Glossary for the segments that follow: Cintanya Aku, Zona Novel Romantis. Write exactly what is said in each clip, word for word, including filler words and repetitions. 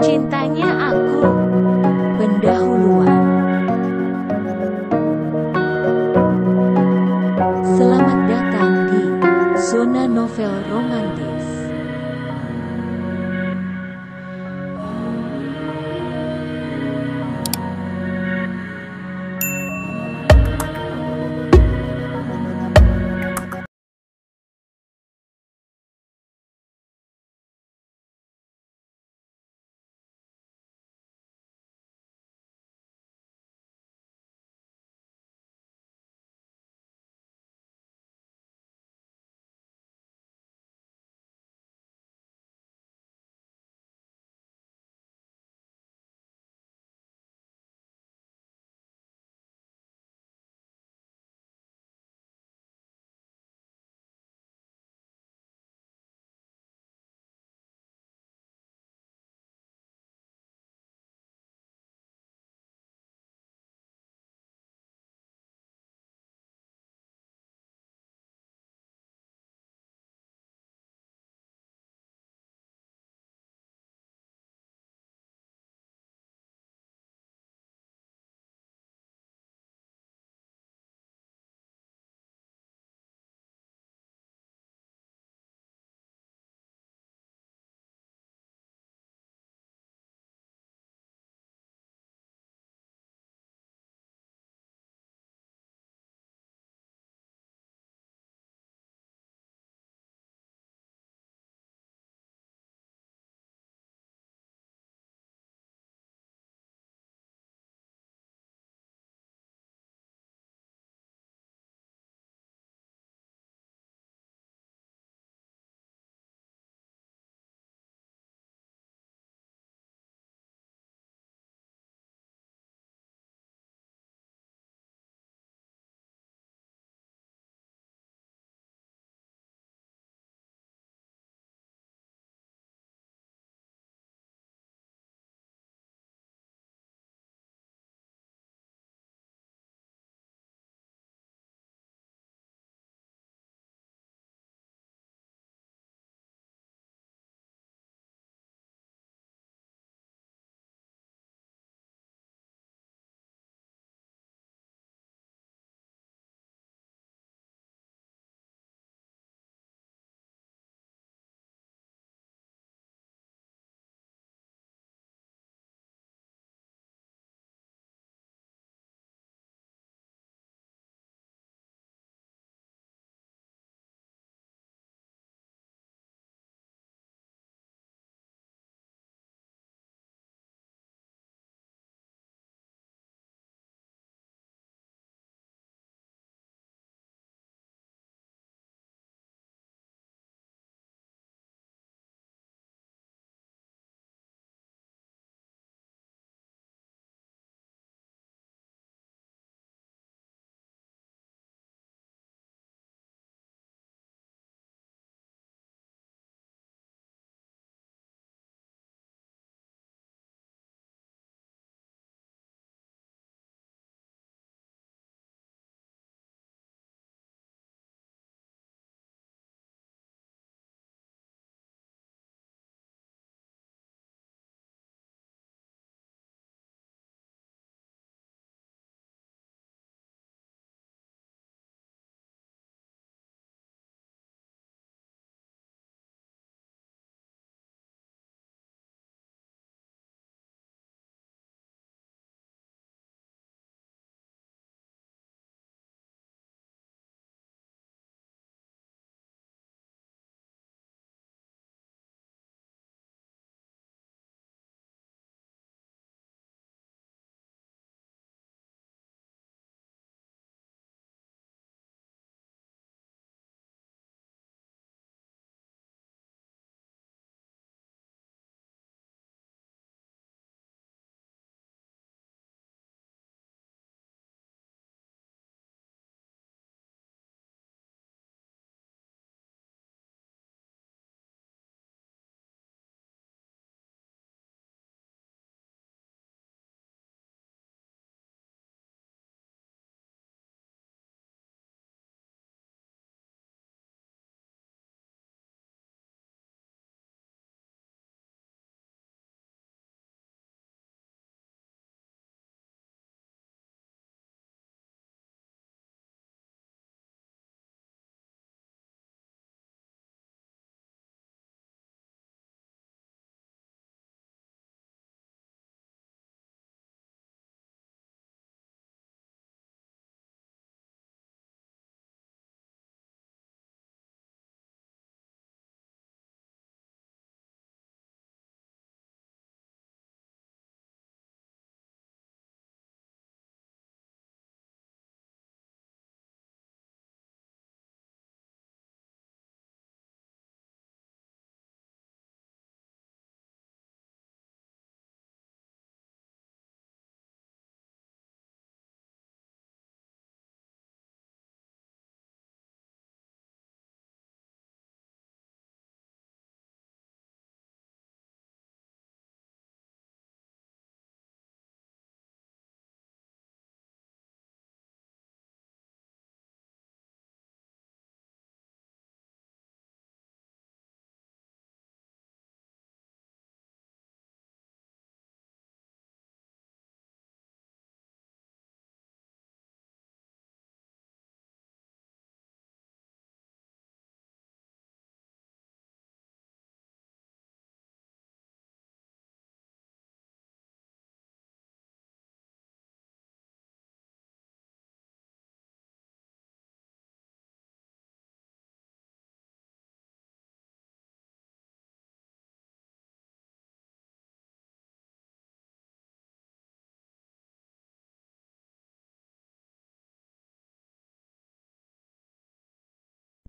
Cintanya Aku. Pendahuluan. Selamat datang di Zona Novel Romantis.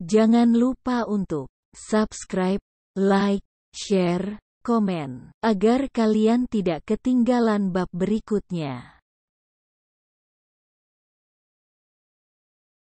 Jangan lupa untuk subscribe, like, share, komen, agar kalian tidak ketinggalan bab berikutnya.